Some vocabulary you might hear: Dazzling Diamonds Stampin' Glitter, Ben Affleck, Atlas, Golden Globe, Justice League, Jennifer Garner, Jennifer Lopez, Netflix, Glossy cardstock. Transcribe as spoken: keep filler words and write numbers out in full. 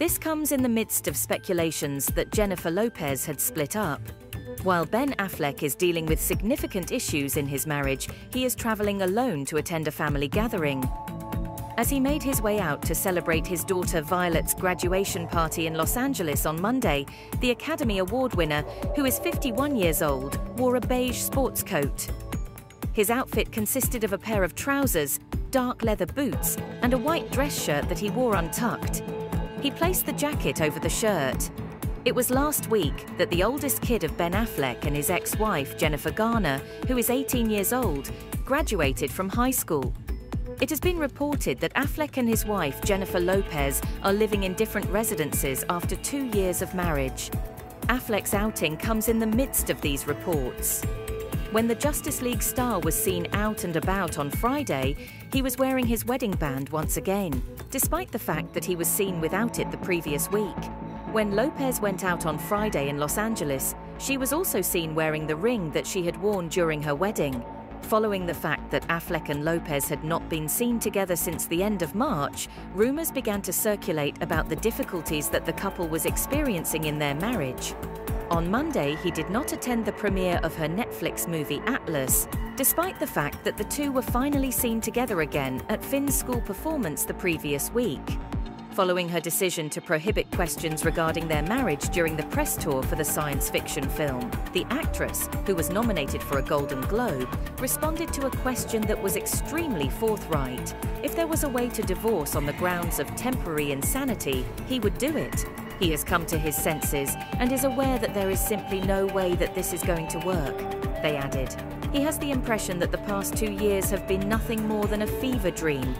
This comes in the midst of speculations that Jennifer Lopez had split up. While Ben Affleck is dealing with significant issues in his marriage, he is traveling alone to attend a family gathering. As he made his way out to celebrate his daughter Violet's graduation party in Los Angeles on Monday, the Academy Award winner, who is fifty-one years old, wore a beige sports coat. His outfit consisted of a pair of trousers, dark leather boots, and a white dress shirt that he wore untucked. He placed the jacket over the shirt. It was last week that the oldest kid of Ben Affleck and his ex-wife, Jennifer Garner, who is eighteen years old, graduated from high school. It has been reported that Affleck and his wife, Jennifer Lopez, are living in different residences after two years of marriage. Affleck's outing comes in the midst of these reports. When the Justice League star was seen out and about on Friday, he was wearing his wedding band once again, despite the fact that he was seen without it the previous week. When Lopez went out on Friday in Los Angeles, she was also seen wearing the ring that she had worn during her wedding. Following the fact that Affleck and Lopez had not been seen together since the end of March, rumors began to circulate about the difficulties that the couple was experiencing in their marriage. On Monday, he did not attend the premiere of her Netflix movie Atlas, despite the fact that the two were finally seen together again at Finn's school performance the previous week. Following her decision to prohibit questions regarding their marriage during the press tour for the science fiction film, the actress, who was nominated for a Golden Globe, responded to a question that was extremely forthright. If there was a way to divorce on the grounds of temporary insanity, he would do it. He has come to his senses and is aware that there is simply no way that this is going to work, they added. He has the impression that the past two years have been nothing more than a fever dream.